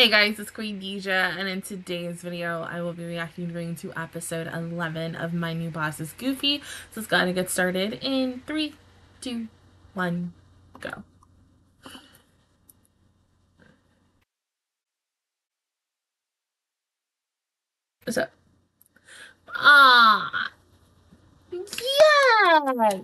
Hey guys, it's Queendija, and in today's video I will be reacting to episode 11 of My New Boss Is Goofy. So it's gonna get started in 3, 2, 1, go. What's up? Ah, yeah.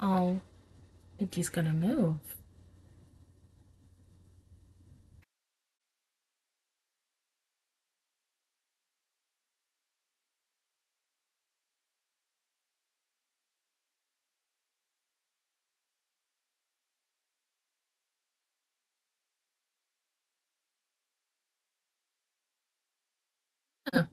Oh, I think he's gonna move. Huh.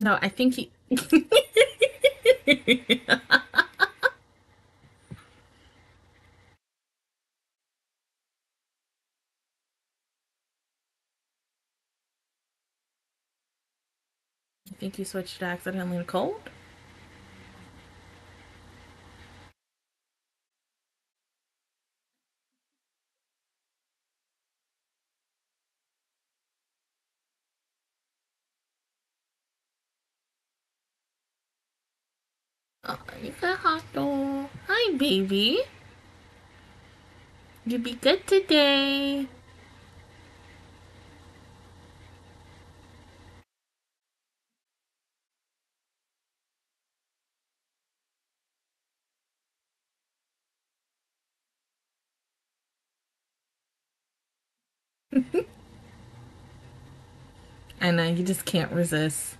No, I think he... I think you switched accidentally to cold? Oh, you got hot dog. Hi, baby. You be good today. I know, you just can't resist.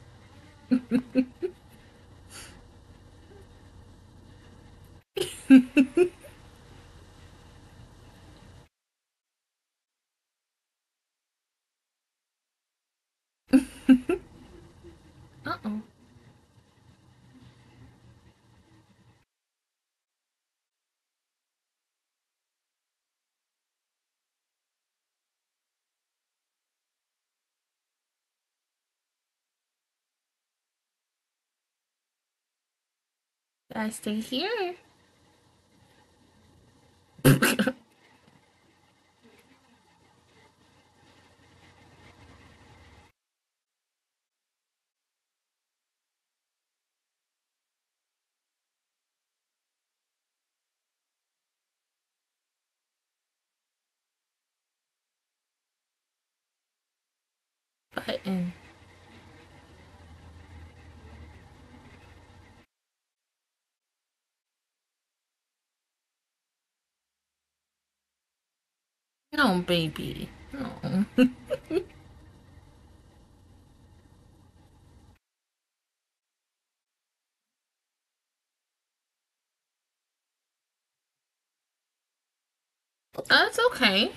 Uh-oh. I stay here. button. No, baby. No. That's okay.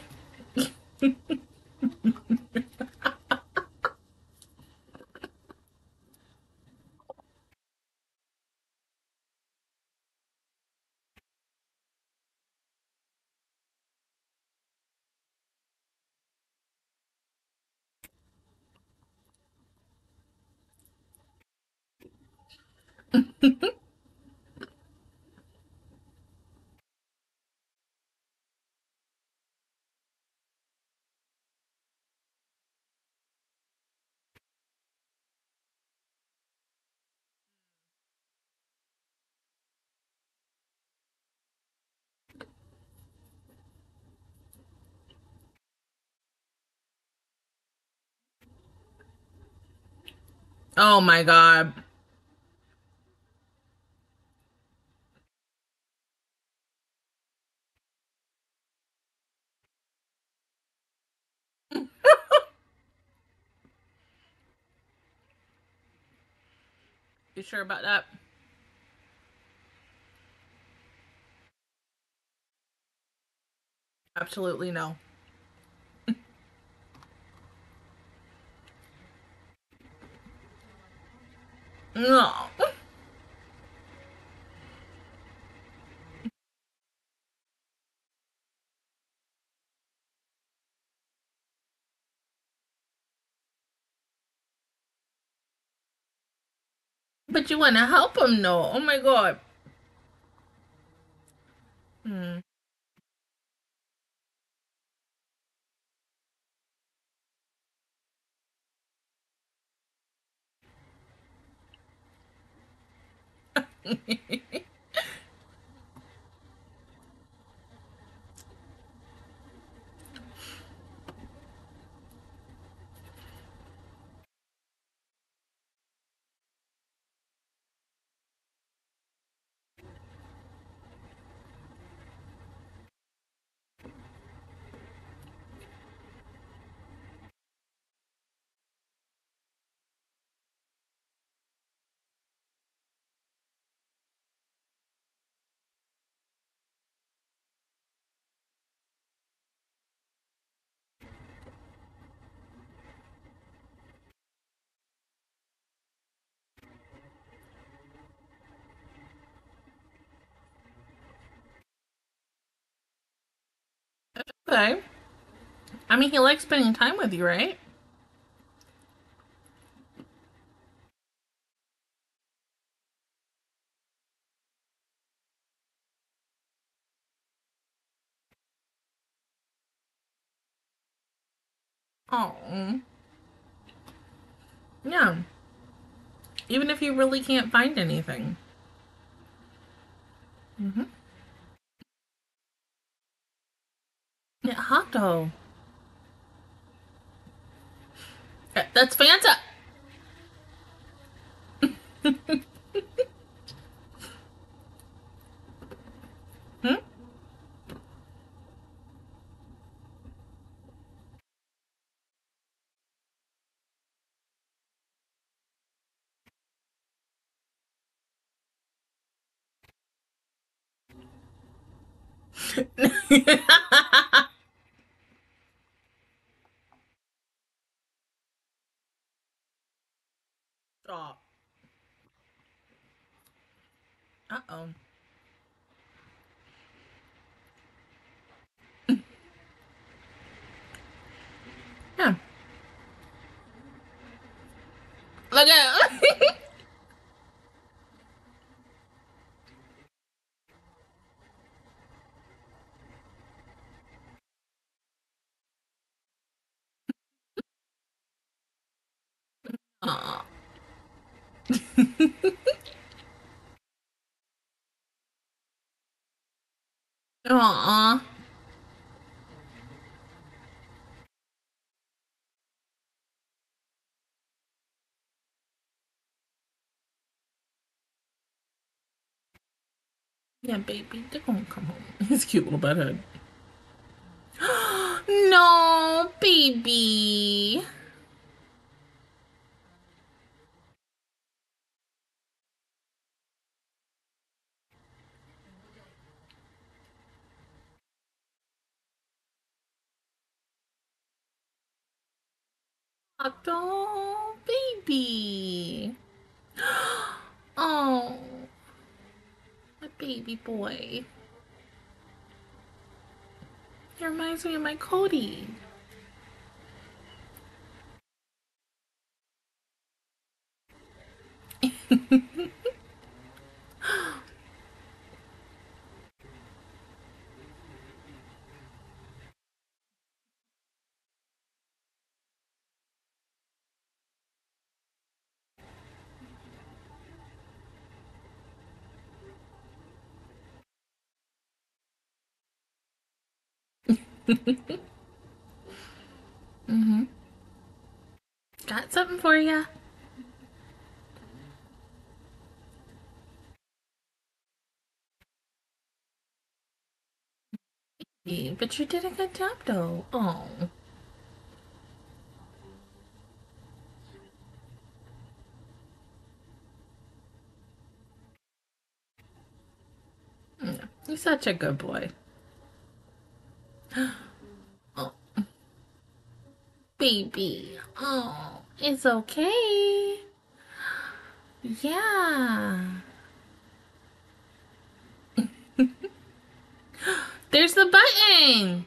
Oh my God. You sure about that? Absolutely no. No. But you want to help him, though. Oh, my God. Hmm. Okay. I mean, he likes spending time with you, right? Oh. Yeah. Even if you really can't find anything. Mm-hmm. Yeah, hot dog. That's Fanta. Hmm? Stop. Uh-oh. Yeah. Look out. Aw. Aww. Yeah, baby, they're gonna come home. His cute little bed head. No, baby. Oh, baby. Oh, my baby boy. He reminds me of my Cody. Got something for ya. But you did a good job though. Oh. You're such a good boy. Oh, baby. Oh, it's okay. Yeah. There's the button.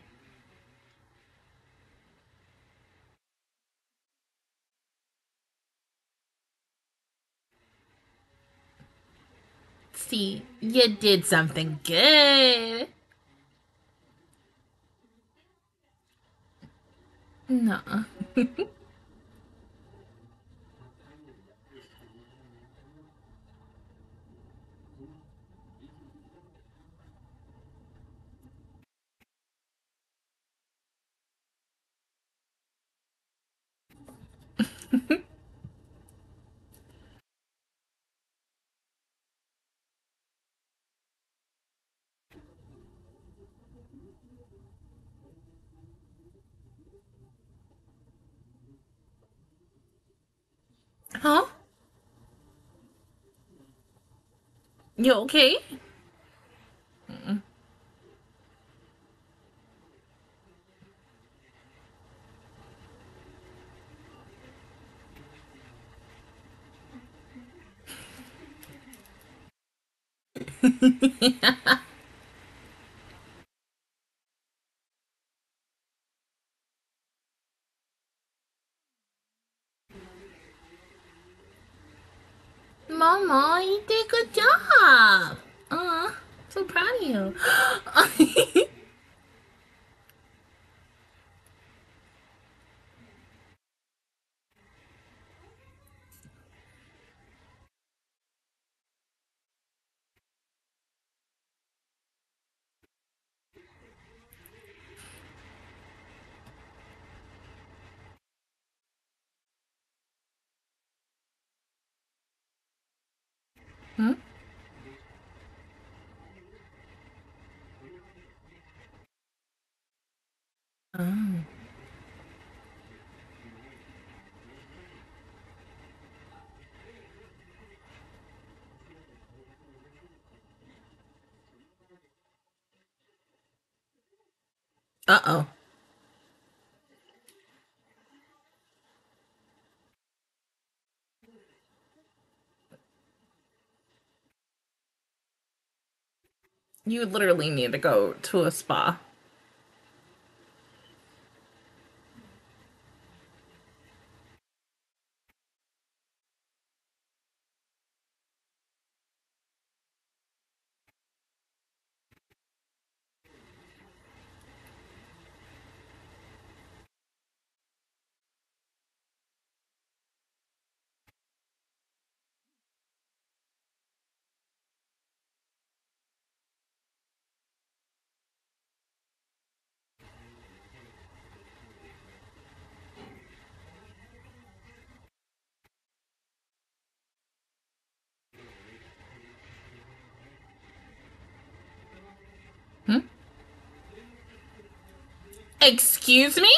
See, you did something good. No. Huh? You okay? Mm-mm. Yeah. Momo, you did a good job. Aw, so proud of you. Hmm? Oh. Uh-oh. You literally need to go to a spa. Excuse me?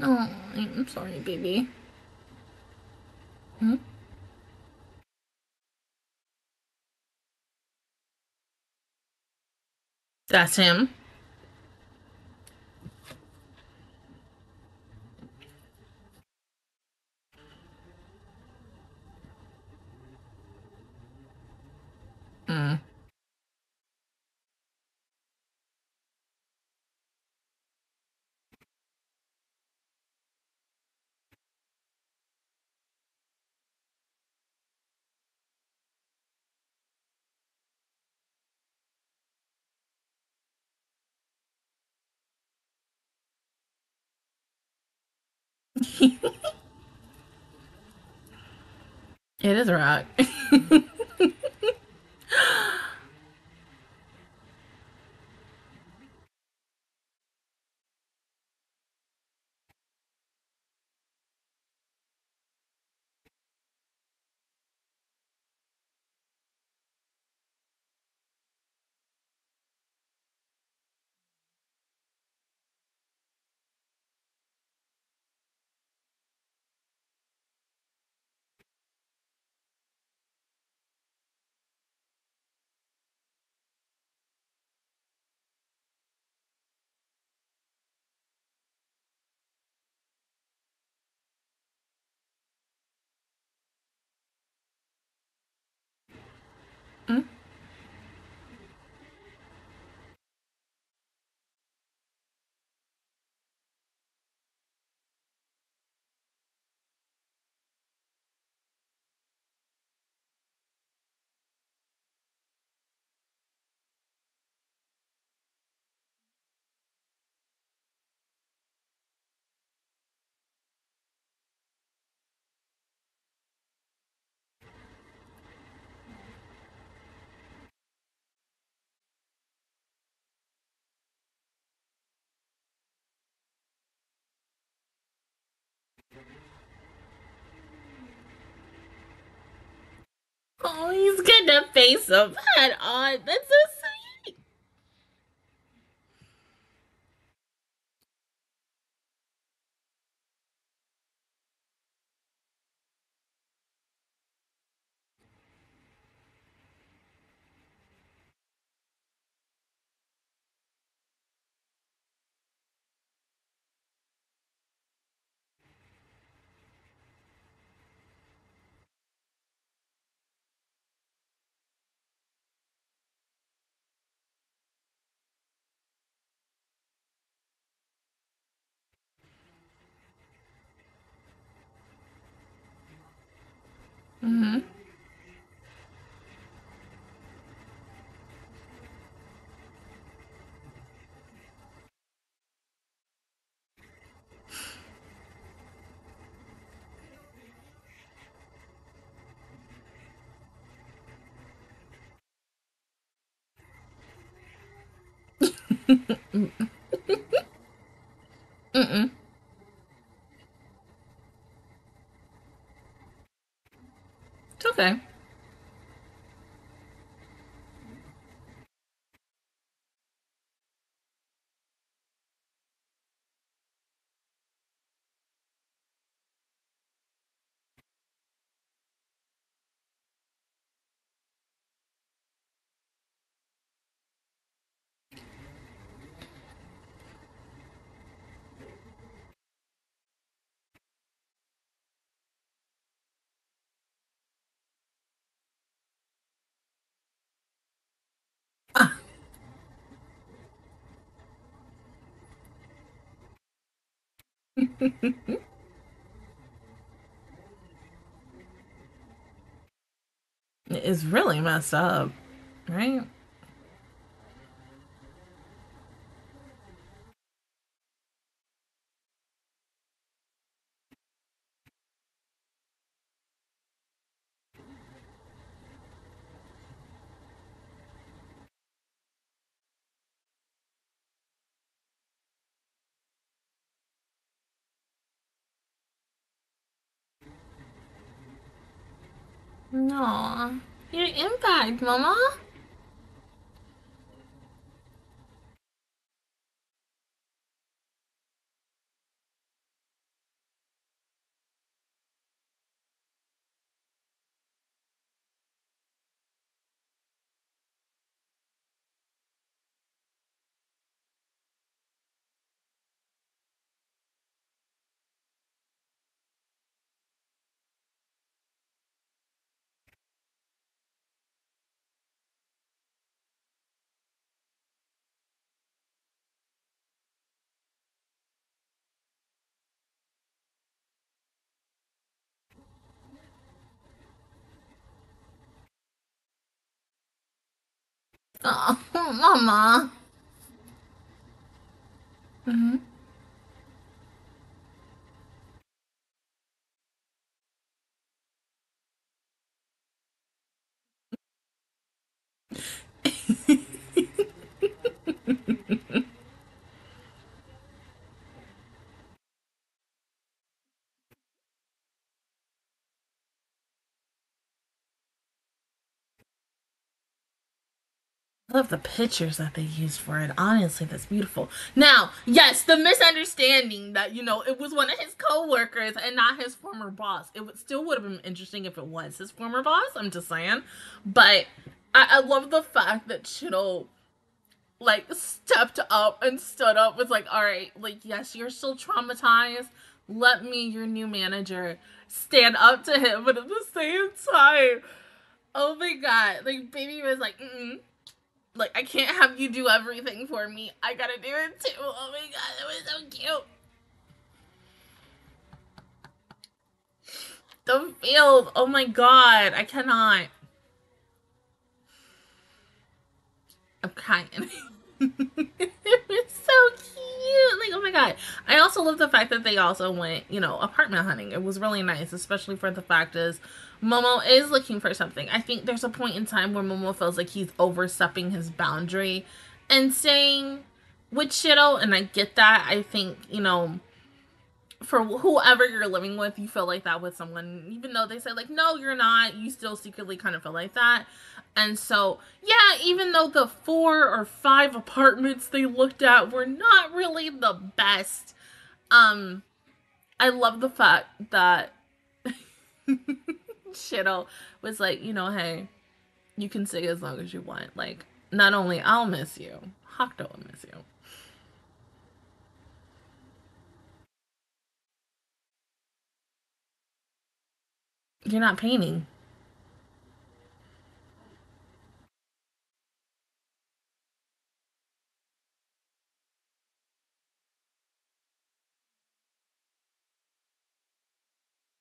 Oh, I'm sorry, baby. Hmm? That's him. It is a rock. Mm? Oh, he's gonna face some head on. That's so sweet. Mm-hmm. Mm-mm. Okay. is really messed up, right? No, your impact, Mama. Oh, Mama. I love the pictures that they used for it. Honestly, that's beautiful. Now, yes, the misunderstanding that, you know, it was one of his co-workers and not his former boss. It would still would have been interesting if it was his former boss. I'm just saying. But I love the fact that Chido, like, stepped up and stood up. Was like, all right, like, yes, you're still traumatized. Let me, your new manager, stand up to him. But at the same time, oh my God. Like, baby was like, mm-mm. Like, I can't have you do everything for me. I gotta do it too. Oh my God, that was so cute. The field. Oh my God, I cannot. I'm crying. It was so cute. Like, oh my God. I also love the fact that they also went, you know, apartment hunting. It was really nice, especially for the fact is, Momo is looking for something. I think there's a point in time where Momo feels like he's overstepping his boundary and staying with Shido, and I get that. I think, you know, for whoever you're living with, you feel like that with someone. Even though they say, like, no, you're not, you still secretly kind of feel like that. And so, yeah, even though the 4 or 5 apartments they looked at were not really the best, I love the fact that Shido was like, you know, hey, you can stay as long as you want. Like, not only I'll miss you, Hokuto will miss you. You're not painting.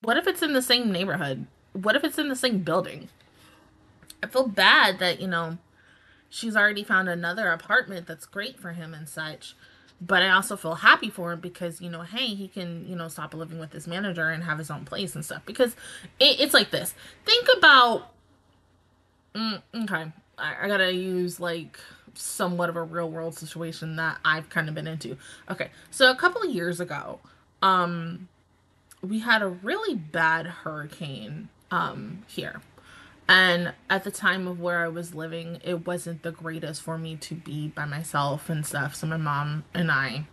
What if it's in the same neighborhood? What if it's in the same building? I feel bad that, you know, she's already found another apartment that's great for him and such. But I also feel happy for him because, you know, hey, he can, you know, stop living with his manager and have his own place and stuff. Because it's like this. Think about... okay, I gotta use, like, somewhat of a real-world situation that I've kind of been into. Okay, so a couple of years ago, we had a really bad hurricane here, and at the time of where I was living, it wasn't the greatest for me to be by myself and stuff. So my mom and I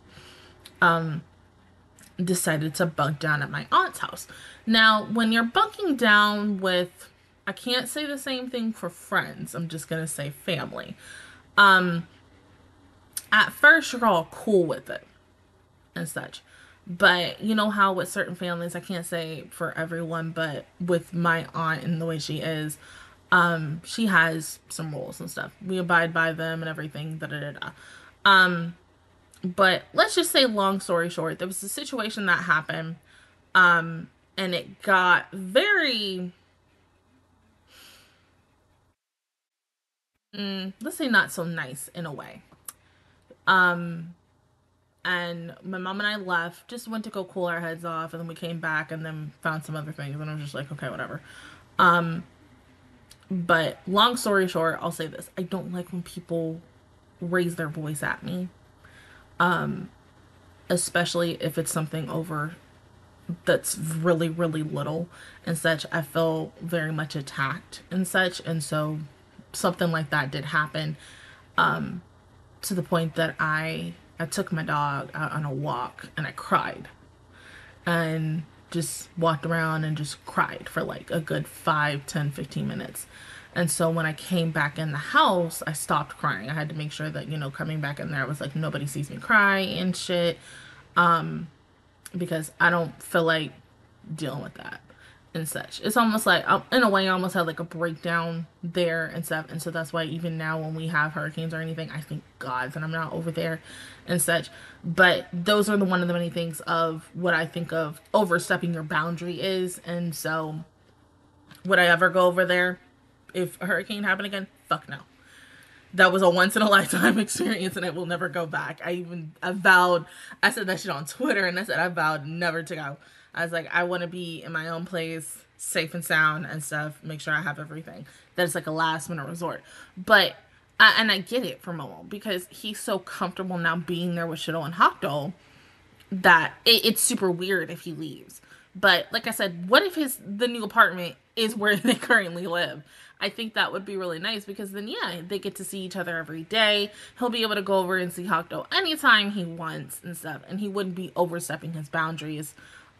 decided to bunk down at my aunt's house. Now, when you're bunking down with, I can't say the same thing for friends, I'm just gonna say family. At first you're all cool with it and such. But you know how with certain families, I can't say for everyone, but with my aunt and the way she is, she has some rules and stuff. We abide by them and everything, da-da-da-da. But let's just say, long story short, there was a situation that happened, and it got very... let's say not so nice in a way. And my mom and I left, just went to go cool our heads off, and then we came back and then found some other things, and I was just like, okay, whatever. But long story short, I'll say this. I don't like when people raise their voice at me, especially if it's something over that's really, really little and such. I feel very much attacked and such, and so something like that did happen, to the point that I took my dog out on a walk and I cried and just walked around and just cried for like a good 5, 10, 15 minutes. And so when I came back in the house, I stopped crying. I had to make sure that, you know, coming back in there, I was like, nobody sees me cry and shit, because I don't feel like dealing with that and such. It's almost like, in a way, I almost had like a breakdown there and stuff. And so that's why even now when we have hurricanes or anything, I thank God that I'm not over there and such. But those are one of the many things of what I think of overstepping your boundary is. And so would I ever go over there if a hurricane happened again? Fuck no. That was a once in a lifetime experience and it will never go back. I vowed, I said that shit on Twitter, and I said I vowed never to go. I was like, I want to be in my own place, safe and sound and stuff, make sure I have everything. That's like a last minute resort. But, and I get it for Momo, because he's so comfortable now being there with Shido and Hokuto that it's super weird if he leaves. But like I said, what if the new apartment is where they currently live? I think that would be really nice, because then, yeah, they get to see each other every day. He'll be able to go over and see Hokuto anytime he wants and stuff. And he wouldn't be overstepping his boundaries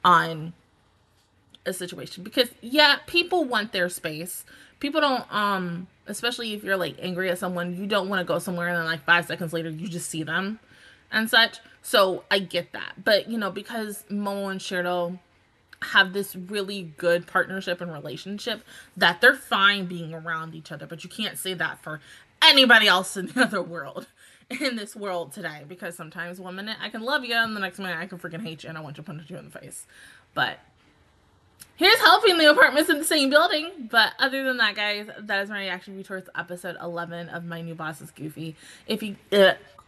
on a situation, because yeah, people want their space. People don't, especially if you're like angry at someone, you don't want to go somewhere and then like 5 seconds later you just see them and such. So I get that. But you know, because Momo and Shido have this really good partnership and relationship, that they're fine being around each other, but you can't say that for anybody else in the other world, in this world today, because sometimes one minute I can love you and the next minute I can freaking hate you and I want to punch you in the face. But here's helping the apartments in the same building. But other than that, guys, that is my reaction towards episode 11 of My New Boss Is Goofy.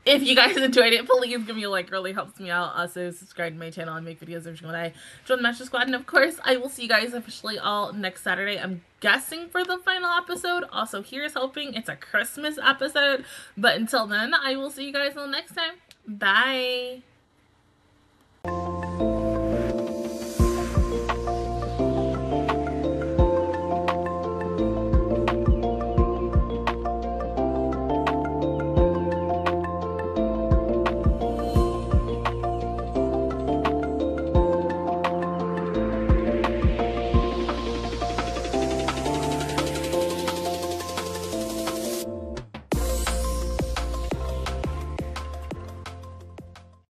If you guys enjoyed it, please give me a like. It really helps me out. Also, subscribe to my channel and make videos every single day. Join the Matcha Squad. And, of course, I will see you guys officially all next Saturday. I'm guessing for the final episode. Also, here's hoping it's a Christmas episode. But until then, I will see you guys all next time. Bye.